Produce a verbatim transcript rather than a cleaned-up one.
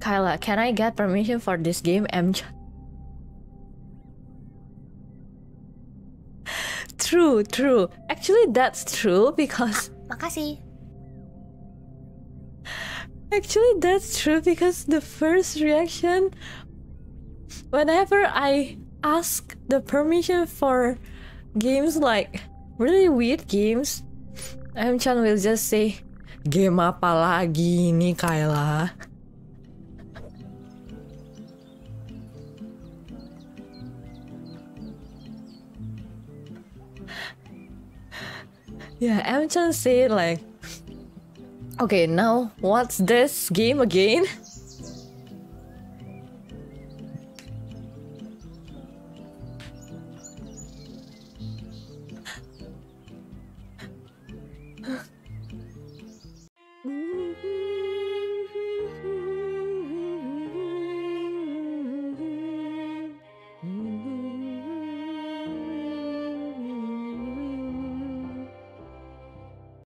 Kyla, can I get permission for this game, M-chan? True, true. Actually, that's true because... Ah, makasih. Actually, that's true because the first reaction... Whenever I ask the permission for games like really weird games, M-chan will just say, "Game apa lagi ini, Kyla?" Yeah, M-chan said like, "Okay, now what's this game again?"